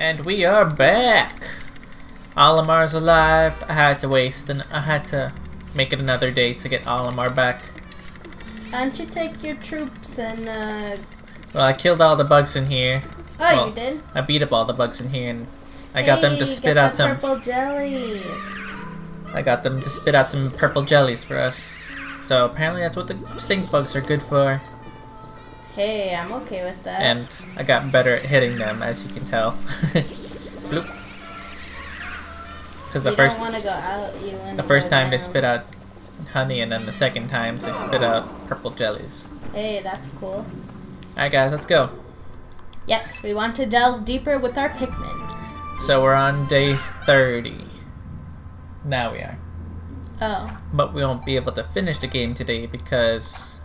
And we are back! Olimar's alive. I had to make it another day to get Olimar back. Why don't you take your troops and Well, I killed all the bugs in here. Oh, well, you did? I beat up all the bugs in here and I got them to spit out some purple jellies. I got them to spit out some purple jellies for us. So apparently that's what the stink bugs are good for. Hey, I'm okay with that. And I got better at hitting them, as you can tell. Bloop. Because the first time they spit out honey, and then the second time they spit out purple jellies. Hey, that's cool. Alright guys, let's go. Yes, we want to delve deeper with our Pikmin. So we're on day 30. Now we are. Oh. But we won't be able to finish the game today because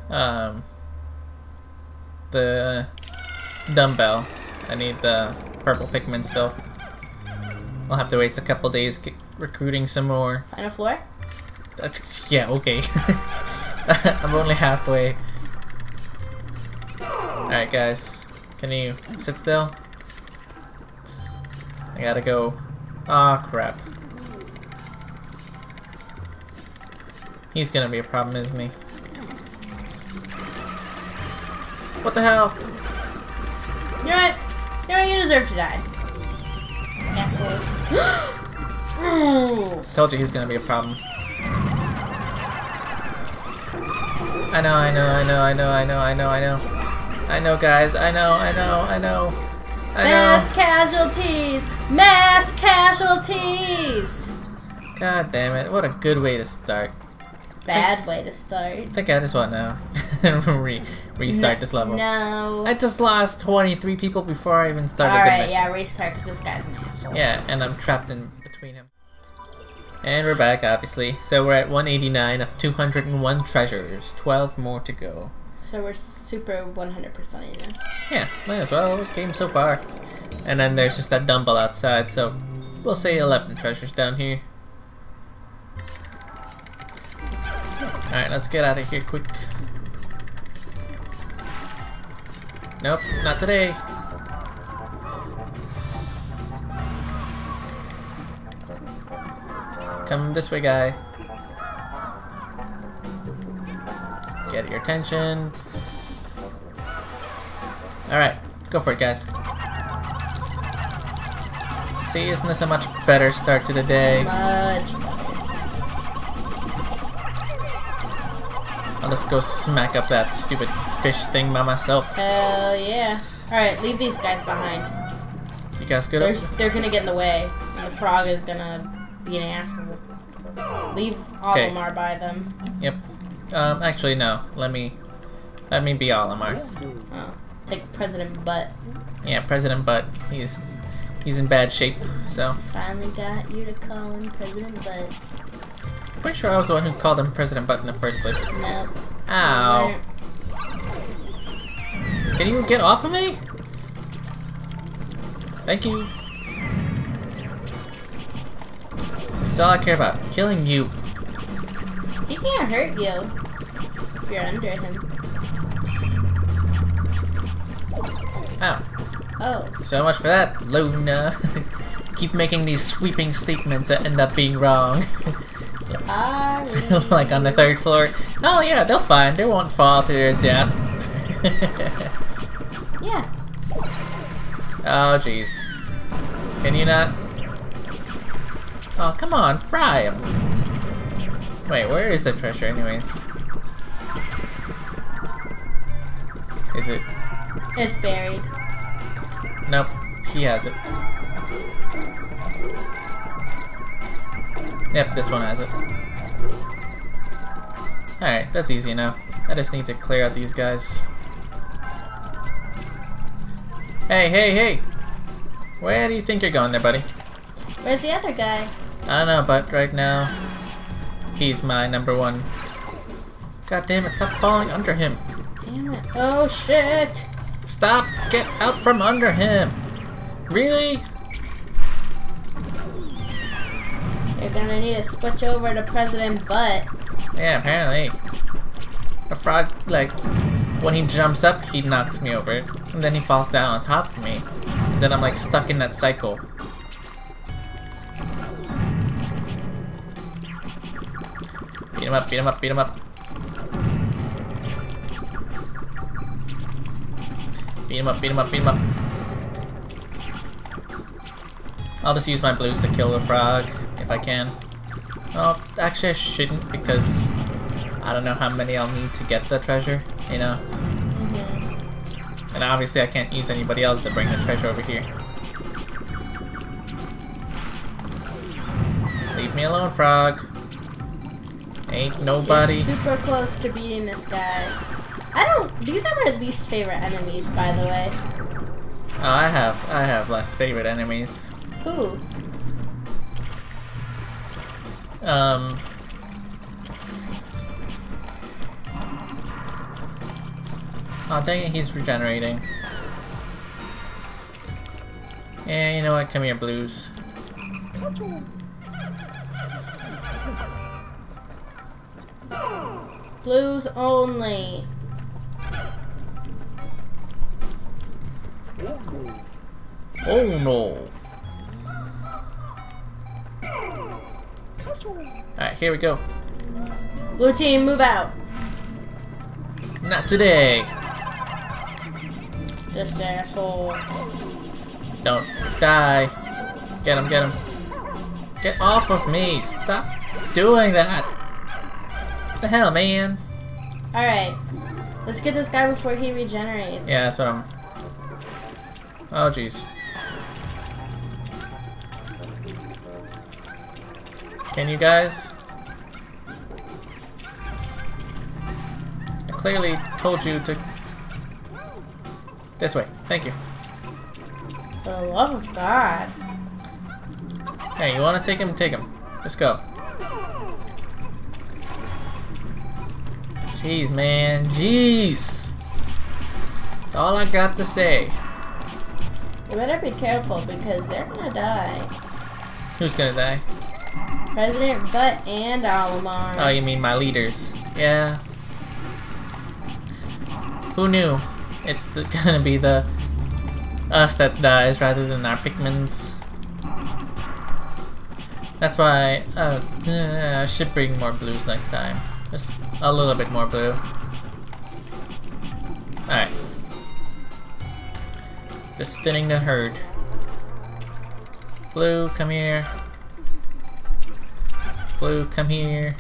the dumbbell. I need the purple Pikmin still. I'll have to waste a couple days recruiting some more. Find a floor? That's, yeah, okay. I'm only halfway. Alright guys, can you sit still? I gotta go. Aw, crap. He's gonna be a problem, isn't he? What the hell? You know what? You know, you deserve to die. Assholes. Told you he's gonna be a problem. I know, guys. I know. Mass casualties. God damn it! What a good way to start. Bad way to start. I think I just want to restart this level. No. I just lost 23 people before I even started the mission. Alright, yeah, restart because this guy's an asshole. Yeah, and I'm trapped in between him. And we're back, obviously. So we're at 189 of 201 treasures. 12 more to go. So we're super 100%ing this. Yeah, might as well. Game so far. And then there's just that dumbbell outside, so we'll say 11 treasures down here. Alright, let's get out of here quick. Nope, not today. Come this way, guy. Get your attention. Alright, go for it, guys. See, isn't this a much better start to the day? Much better. I'll just go smack up that stupid fish thing by myself. Hell yeah. Alright, leave these guys behind. You guys good? They're gonna get in the way, and the frog is gonna be an asshole. Leave Olimar by them. Yep. Actually, no. Let me be Olimar. Oh. Take President Butt. Yeah, President Butt. He's in bad shape, so. Finally got you to call him President Butt. Pretty sure I was the one who called him President Butt in the first place. Nope. Ow. Can you get off of me? Thank you. That's all I care about. Killing you. He can't hurt you if you're under him. Ow. Oh. So much for that, Luna. Keep making these sweeping statements that end up being wrong. Like on the third floor. Oh yeah, they'll find. They won't fall to their death. Yeah. Oh jeez. Can you not? Oh come on, fry him. Wait, where is the treasure anyways? Is it? It's buried. Nope, he has it. Yep, this one has it. Alright, that's easy enough. I just need to clear out these guys. Hey, hey, hey! Where do you think you're going there, buddy? Where's the other guy? I don't know, but right now, he's my number one. God damn it, stop falling under him. Damn it. Oh shit! Stop! Get out from under him! Really? You're gonna need to switch over to President Butt. Yeah, apparently. The frog, like, when he jumps up, he knocks me over. And then he falls down on top of me. It then I'm like stuck in that cycle. Beat him up, beat him up, beat him up. Beat him up, beat him up, beat him up. I'll just use my blues to kill the frog if I can. Oh, actually I shouldn't, because I don't know how many I'll need to get the treasure, you know? And obviously I can't use anybody else to bring the treasure over here. Leave me alone, frog. Ain't nobody. You're super close to beating this guy. These are my least favorite enemies, by the way. Oh, I have less favorite enemies. Who? Oh, dang it, he's regenerating. Yeah, you know what? Come here, blues. Blues only. Oh no. Alright, here we go. Blue team, move out. Not today. This asshole. Don't die. Get him, get him. Get off of me. Stop doing that. What the hell, man? Alright. Let's get this guy before he regenerates. Yeah, that's what I'm... Oh, jeez. Can you guys? I clearly told you to... This way. Thank you. For the love of God. Hey, you want to take him? Take him. Let's go. Jeez, man. Jeez. That's all I got to say. You better be careful because they're going to die. Who's going to die? President Butt and Olimar. Oh, you mean my leaders. Yeah. Who knew? It's gonna be the us that dies rather than our Pikmins. That's why I should bring more blues next time. Just a little bit more blue. Alright. Just thinning the herd. Blue, come here. Blue, come here.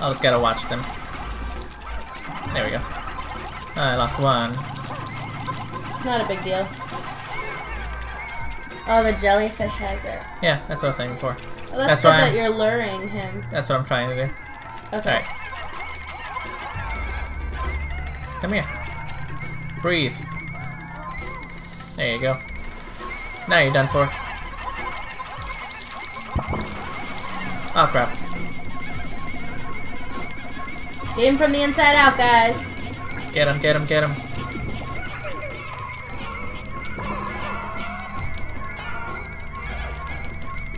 I just gotta watch them. There we go. Oh, I lost one. Not a big deal. Oh, the jellyfish has it. Yeah, that's what I was saying before. Oh, that's good that you're luring him. That's what I'm trying to do. Okay. All right. Come here. Breathe. There you go. Now you're done for. Oh, crap. Get him from the inside out, guys. Get him, get him, get him.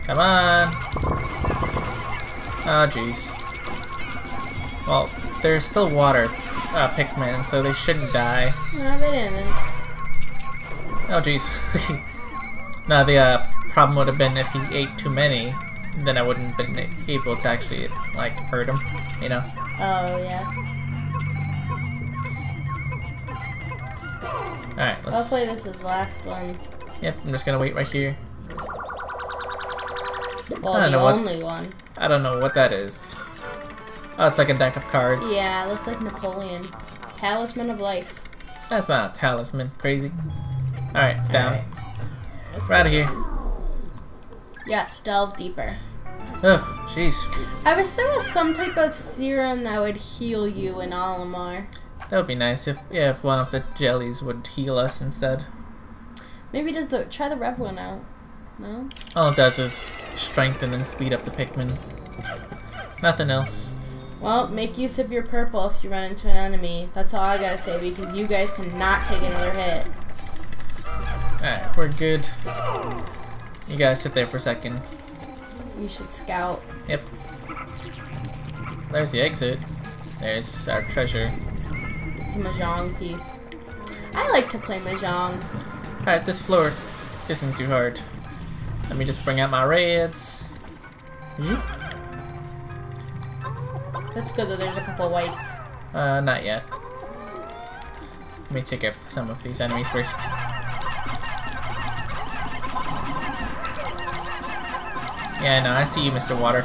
Come on. Oh, jeez. Well, there's still water Pikmin, so they shouldn't die. No, they didn't. Oh, jeez. Now, the problem would have been if he ate too many, then I wouldn't have been able to actually, like, hurt him, you know? Oh, yeah. Alright, let's... Hopefully this is the last one. Yep, I'm just gonna wait right here. Well, the only one. I don't know what that is. Oh, it's like a deck of cards. Yeah, it looks like Napoleon. Talisman of Life. That's not a talisman. Crazy. Alright, it's down. We're out of here. Yes, delve deeper. Oh, jeez. I wish there was some type of serum that would heal you in Olimar. That would be nice if one of the jellies would heal us instead. Maybe try the red one out. No? All it does is strengthen and speed up the Pikmin. Nothing else. Well, make use of your purple if you run into an enemy. That's all I gotta say, because you guys cannot take another hit. Alright, we're good. You guys sit there for a second. You should scout. Yep. There's the exit. There's our treasure. It's a mahjong piece. I like to play mahjong. Alright, this floor isn't too hard. Let me just bring out my reds. Zoop. That's good that there's a couple whites. Not yet. Let me take some of these enemies first. Yeah, no, I see you, Mr. Water.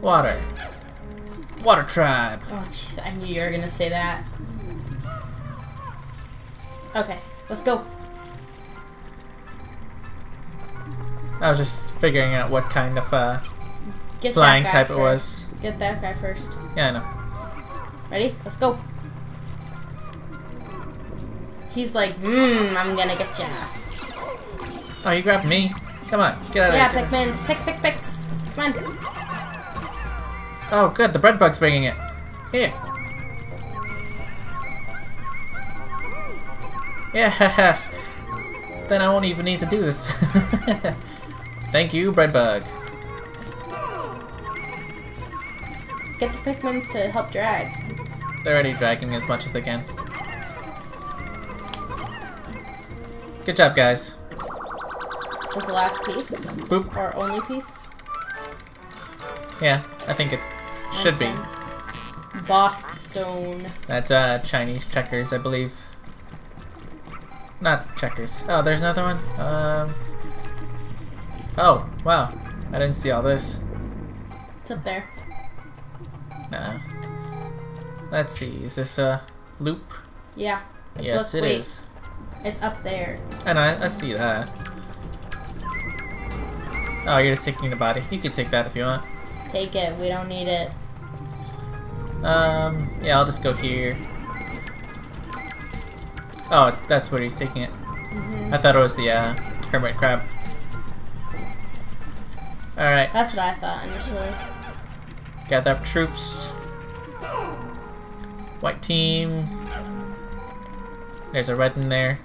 Water. Water tribe. Oh, jeez, I knew you were gonna say that. Okay, let's go. I was just figuring out what kind of flying type it was. Get that guy first. Yeah, I know. Ready? Let's go. He's like, I'm gonna get ya. Oh, you grabbed me. Come on, get out of here. Yeah, Pikmin's. Picks. Come on. Oh, good. The bread bug's bringing it. Here. Yes. Then I won't even need to do this. Thank you, bread bug. Get the Pikmins to help drag. They're already dragging as much as they can. Good job, guys. With the last piece? Boop. Or only piece? Yeah, I think it should be. Bossed stone. That's Chinese checkers, I believe. Not checkers. Oh, there's another one? Oh, wow. I didn't see all this. It's up there. Nah. Let's see. Is this a loop? Yeah. Yes, look, it is. It's up there. And I see that. Oh, you're just taking the body. You can take that if you want. Take it. We don't need it. Yeah, I'll just go here. Oh, that's where he's taking it. Mm-hmm. I thought it was the hermit crab. All right. That's what I thought initially. Gather up troops. White team. There's a red in there.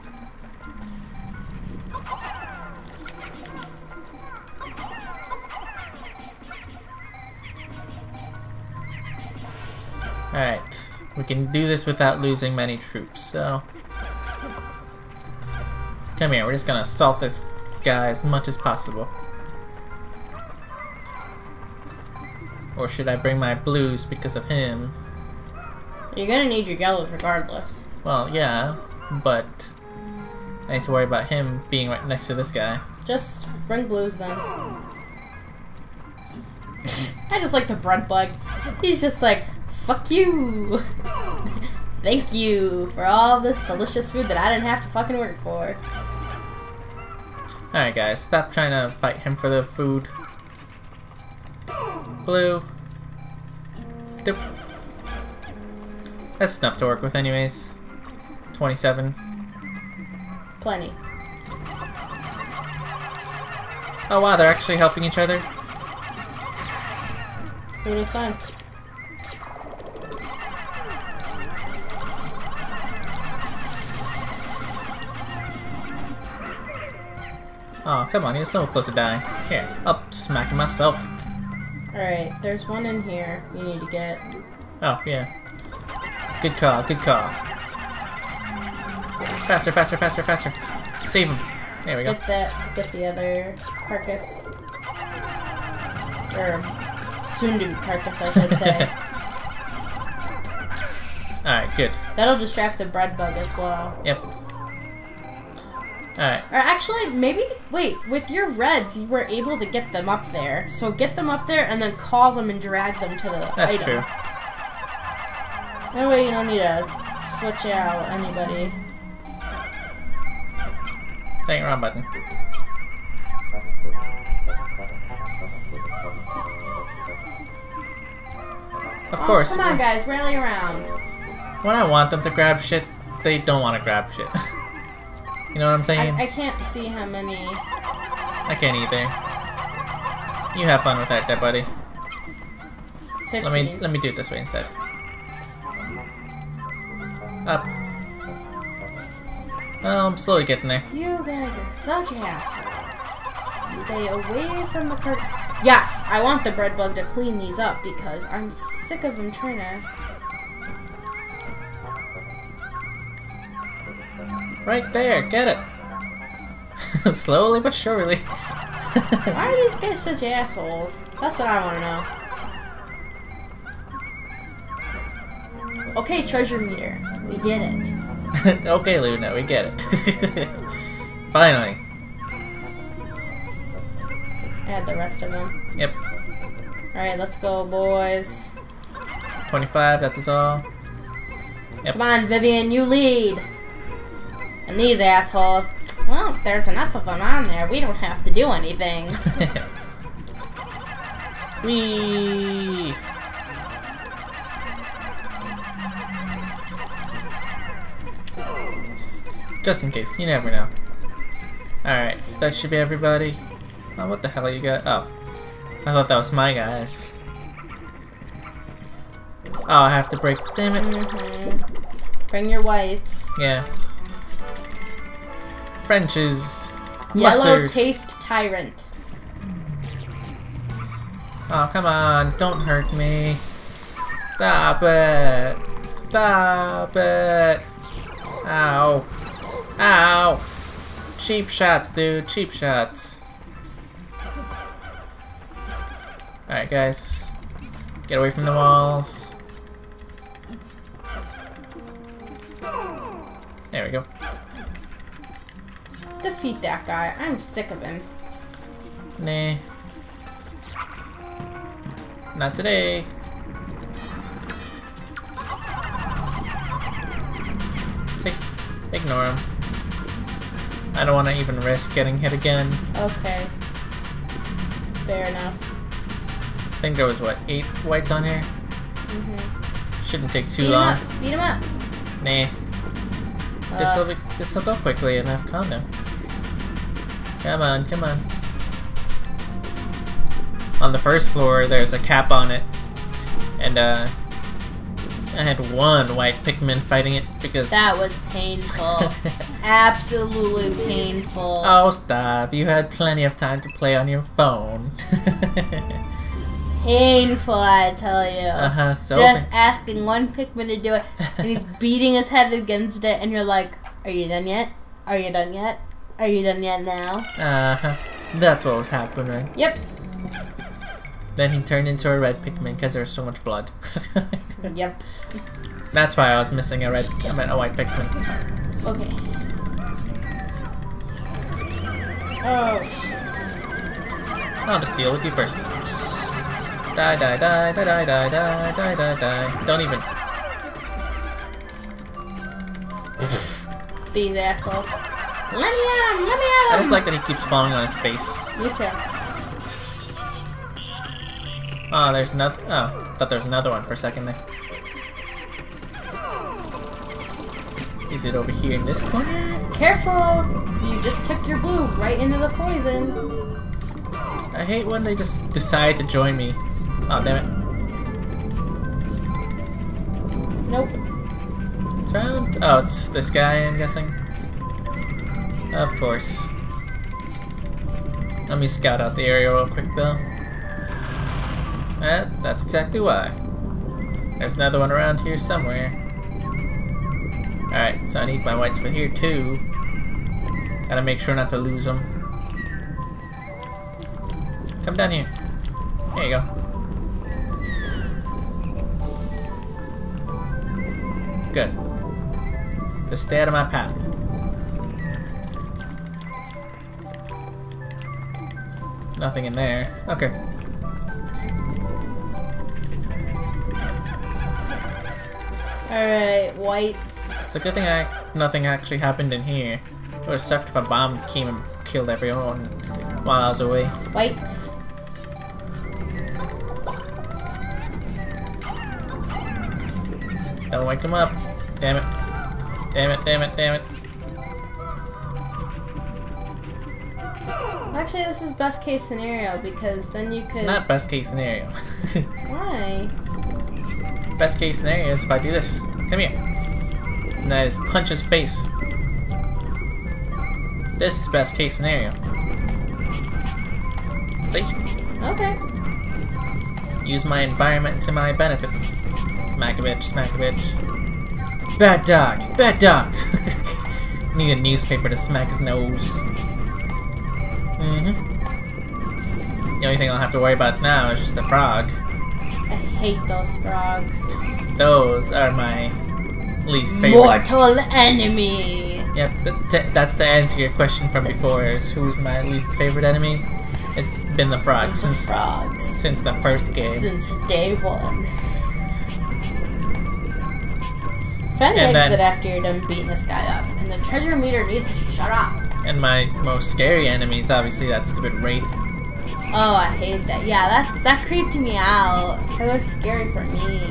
Alright. We can do this without losing many troops, so... Come here, we're just gonna assault this guy as much as possible. Or should I bring my blues because of him? You're gonna need your yellows regardless. Well, yeah, but I need to worry about him being right next to this guy. Just bring blues then. I just like the bread bug. He's just like, fuck you. Thank you for all this delicious food that I didn't have to fucking work for. Alright guys, stop trying to fight him for the food. Blue. That's enough to work with anyways. 27. Plenty. Oh wow, they're actually helping each other. Really fun. Oh, come on, he was so close to dying. Here, up smacking myself. Alright, there's one in here we need to get. Oh, yeah. Good call, good call. Faster, faster, faster, faster. Save him. There we go. Get that, get the other carcass. Or soon-to-be carcass, I should say. Alright, good. That'll distract the bread bug as well. Yep. Alright. Or actually, maybe, wait, with your reds, you were able to get them up there. So get them up there and then call them and drag them to the item. That's true. That way you don't need to switch out anybody. Dang, wrong button. Of course. Come on, guys, rally around. When I want them to grab shit, they don't want to grab shit. You know what I'm saying? I can't see how many. I can't either. You have fun with that, dead buddy. 15. Let me do it this way instead. Up. Well, I'm slowly getting there. You guys are such assholes. Stay away from the curtain. Yes, I want the bread bug to clean these up because I'm sick of him trying to... Right there, get it. Slowly but surely. Why are these guys such assholes? That's what I want to know. Okay, treasure meter. We get it. Okay, Luna, we get it. Finally. Add the rest of them. Yep. Alright, let's go, boys. 25, that's us all. Yep. Come on, Vivian, you lead. And these assholes. Well, there's enough of them on there. We don't have to do anything. Whee! Just in case, you never know. Alright, that should be everybody. Oh, what the hell you got? Oh. I thought that was my guys. Oh, I have to break. Damn it. Mm-hmm. Bring your whites. Yeah. French's. Yellow mustard. Taste tyrant. Oh, come on. Don't hurt me. Stop it. Stop it. Ow. Ow! Cheap shots, dude. Cheap shots. Alright, guys. Get away from the walls. There we go. Defeat that guy. I'm sick of him. Nah. Not today. Ignore him. I don't want to even risk getting hit again. Okay. Fair enough. I think there was, what, 8 whites on here? Mm-hmm. Shouldn't take too long. Speed him up! Nah. This'll go quickly enough. Calm down. Come on, come on. On the first floor, there's a cap on it. And, I had one white Pikmin fighting it because... That was painful. Absolutely painful. Oh, stop. You had plenty of time to play on your phone. Painful, I tell you. Uh-huh, so just asking one Pikmin to do it, and he's beating his head against it, and you're like, are you done yet? Are you done yet? Are you done yet now? Uh-huh. That's what was happening. Yep. Then he turned into a red Pikmin because there was so much blood. Yep. That's why I was missing a red. I meant a white Pikmin. Okay. Oh shit! I'll just deal with you first. Die, die, die, die, die, die, die, die, die, die. Don't even. These assholes. Let me at him! Let me at him! I just like that he keeps falling on his face. Me too. Oh, there's another. Oh, I thought there was another one for a second there. Is it over here in this corner? Careful! You just took your blue right into the poison. I hate when they just decide to join me. Oh, damn it. Nope. It's round. Oh, it's this guy, I'm guessing. Of course. Let me scout out the area real quick, though. That's exactly why. There's another one around here somewhere. Alright, so I need my whites for here too. Gotta make sure not to lose them. Come down here. There you go. Good. Just stay out of my path. Nothing in there. Okay. Alright, whites. It's a good thing nothing actually happened in here. It would've sucked if a bomb came and killed everyone while I was away. Whites. Don't wake them up. Damn it. Damn it, damn it, damn it. Actually, this is best case scenario because then you could... Not best case scenario. Why? Best case scenario is if I do this. Come here. And I just punch his face. This is best case scenario. See? Okay. Use my environment to my benefit. Smack a bitch, smack a bitch. Bad dog, bad dog. Need a newspaper to smack his nose. The only thing I'll have to worry about now is just the frog. I hate those frogs. Those are my least favorite. Mortal enemy! Yep, that's the answer to your question from before, is who's my least favorite enemy? It's been the frog since the first game. Since day one. Find an exit after you're done beating this guy up, and the treasure meter needs to shut up. And my most scary enemy is obviously that stupid wraith. Oh, I hate that. Yeah, that creeped me out. It was scary for me.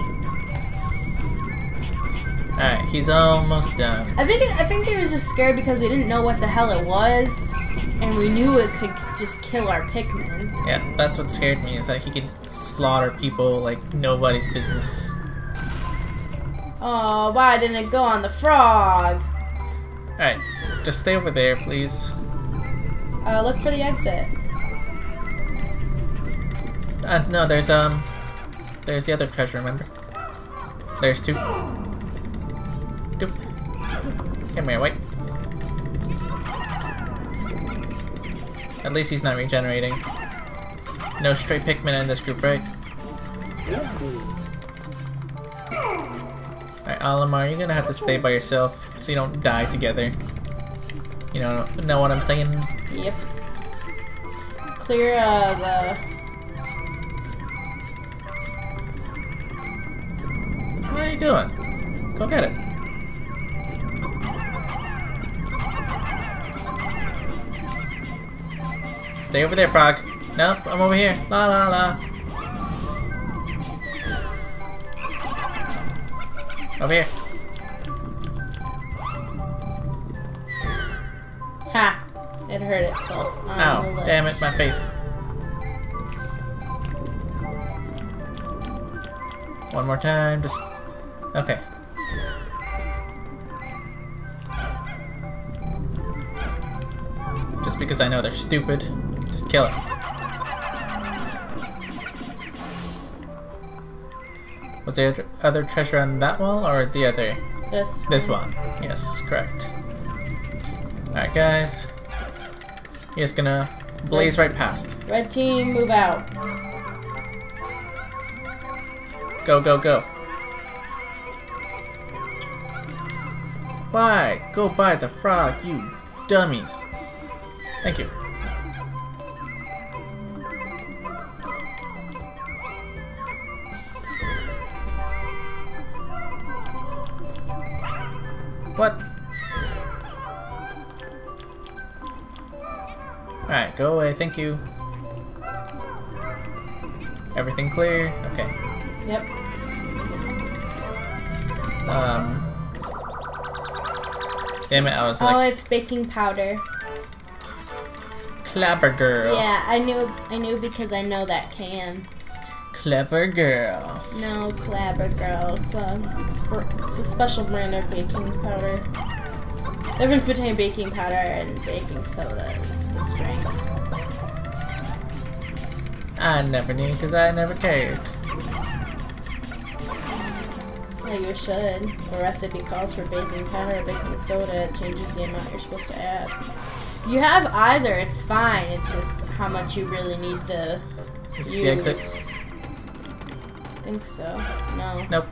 Alright, he's almost done. I think it was just scary because we didn't know what the hell it was, and we knew it could just kill our Pikmin. Yeah, that's what scared me, is that he could slaughter people like nobody's business. Oh, why didn't it go on the frog? Alright, just stay over there, please. Look for the exit. No, there's the other treasure, remember? There's two. Come here, wait. At least he's not regenerating. No stray Pikmin in this group, right? Alright, Olimar, you're gonna have to stay by yourself so you don't die together. You know what I'm saying? Yep. Clear, the... What are you doing? Go get it. Stay over there, frog. Nope, I'm over here. La la la. Over here. Ha! It hurt itself. Ow, damn it, my face. One more time, just... Okay. Just because I know they're stupid, just kill it. Was there other treasure on that wall or the other? This one. Yes, correct. Alright guys, you're just gonna blaze right past. Red team, move out. Go, go, go. Why? Go buy the frog, you dummies. Thank you. What? Alright, go away, thank you. Everything clear? Okay. Yep. Damn it, I was like... Oh, it's baking powder. Clabber Girl. Yeah, I knew because I know that can. Clever Girl. No, Clabber Girl. It's a special brand of baking powder. The difference between baking powder and baking soda is the strength. I never knew because I never cared. Yeah, you should. The recipe calls for baking powder or baking soda. It changes the amount you're supposed to add. If you have either, it's fine. It's just how much you really need to use. Is this the exit? I think so. No. Nope.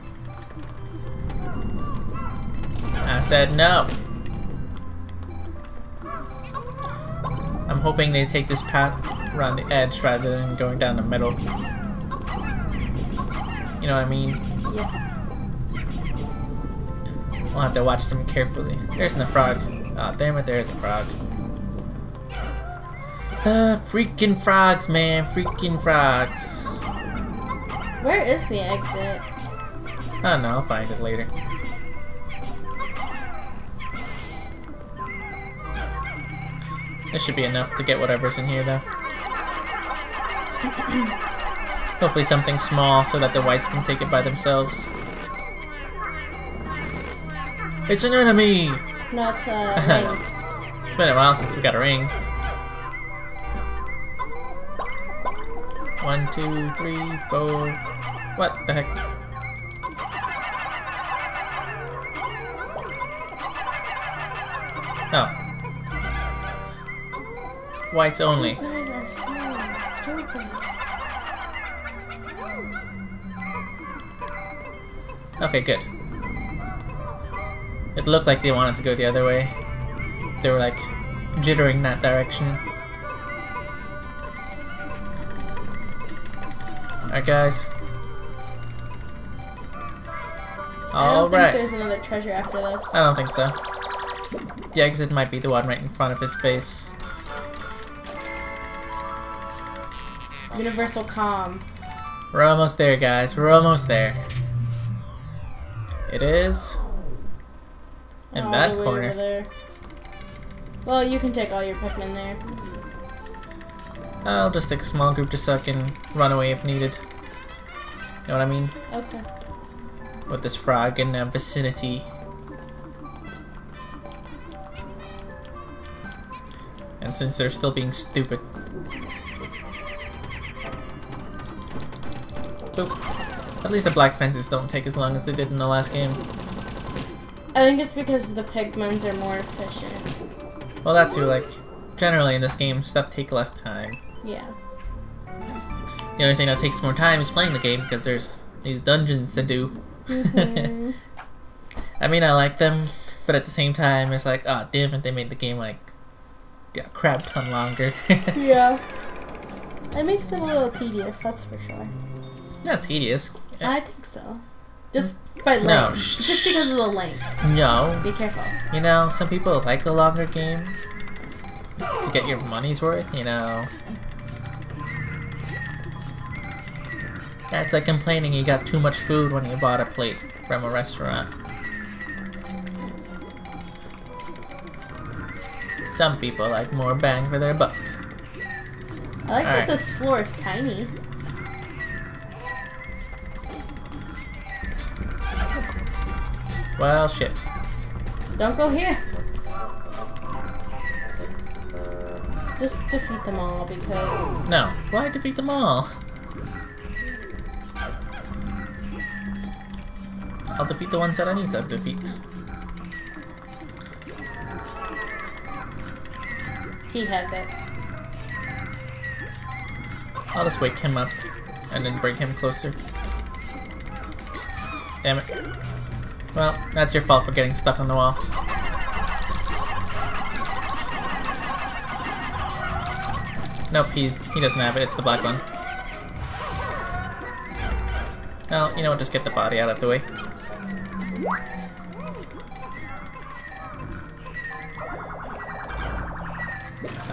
I said no. I'm hoping they take this path around the edge rather than going down the middle. You know what I mean? Yeah. We'll have to watch them carefully. There's no frog. Aw, oh, damn it, there's a frog. Freaking frogs, man. Freaking frogs. Where is the exit? I don't know. I'll find it later. This should be enough to get whatever's in here, though. Hopefully something small so that the whites can take it by themselves. It's an enemy! No, it's a It's been a while since we got a ring. 1, 2, 3, 4. What the heck? Oh. Whites only. Okay, good. It looked like they wanted to go the other way. They were like jittering that direction. Alright, guys. Alright. I don't think there's another treasure after this. I don't think so. The exit might be the one right in front of his face. Universal calm. We're almost there, guys. We're almost there. It is in that corner. Over there. Well, you can take all your Pikmin there. I'll just take a small group just so I can run away if needed. You know what I mean? Okay. With this frog in the vicinity. And since they're still being stupid. Boop. At least the black fences don't take as long as they did in the last game. I think it's because the pigments are more efficient. Well, that too, like, generally in this game, stuff takes less time. Yeah. The only thing that takes more time is playing the game, because there's these dungeons to do. Mm-hmm. I mean, I like them, but at the same time, it's like, oh, damn it, they made the game, like, a crap ton longer. Yeah. It makes it a little tedious, that's for sure. Not tedious. I think so. Just by length. No. Just because of the length. No. Be careful. You know, some people like a longer game to get your money's worth, you know. That's like complaining you got too much food when you bought a plate from a restaurant. Some people like more bang for their buck. I like that this floor is tiny. Well, shit. Don't go here. Just defeat them all because... No. Why defeat them all? I'll defeat the ones that I need to defeat. He has it. I'll just wake him up and then bring him closer. Damn it. Well, that's your fault for getting stuck on the wall. Nope, he doesn't have it. It's the black one. Well, you know what? Just get the body out of the way.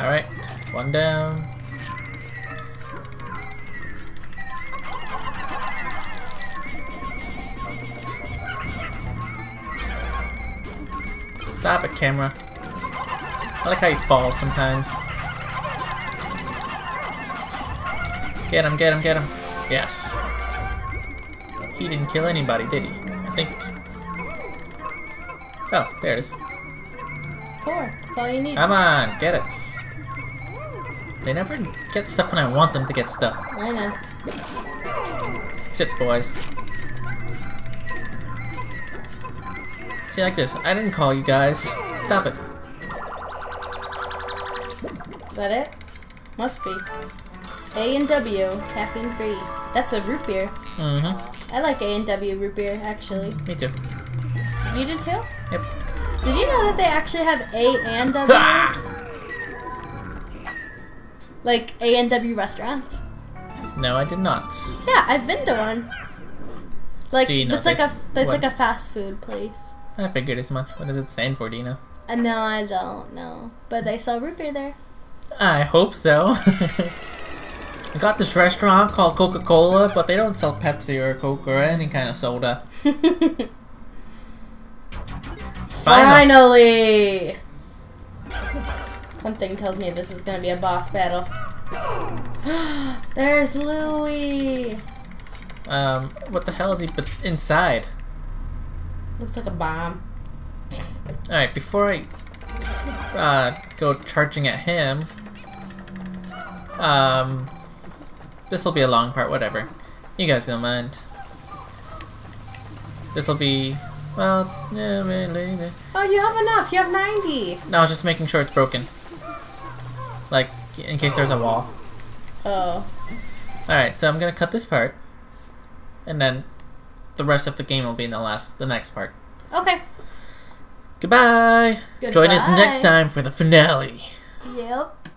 Alright, one down. Stop it, camera. I like how he falls sometimes. Get him, get him, get him. Yes. He didn't kill anybody, did he? I think. Oh, there it is. 4. That's all you need. Come on, get it. They never get stuff when I want them to get stuff. I know. Sit, boys. See, like this. I didn't call you guys. Stop it. Is that it? Must be. A&W, caffeine free. That's a root beer. Mm-hmm. I like A&W root beer, actually. Me too. You do too? Yep. Did you know that they actually have A&Ws? Ah! Like A&W restaurants? No, I did not. Yeah, I've been to one. Like, do you know it's like a fast food place. I figured as much. What does it stand for, Dina? No, I don't know. But they sell root beer there. I hope so. I got this restaurant called Coca-Cola, but they don't sell Pepsi or Coke or any kind of soda. Finally! Something tells me this is going to be a boss battle. There's Louie! What the hell is he inside? Looks like a bomb. Alright, before I go charging at him. This will be a long part, whatever. You guys don't mind. This will be... well... oh, you have enough! You have 90! No, I was just making sure it's broken. Like, in case there's a wall. Oh. Alright, so I'm gonna cut this part. And then the rest of the game will be in the next part. Okay. Goodbye! Join us next time for the finale! Yep.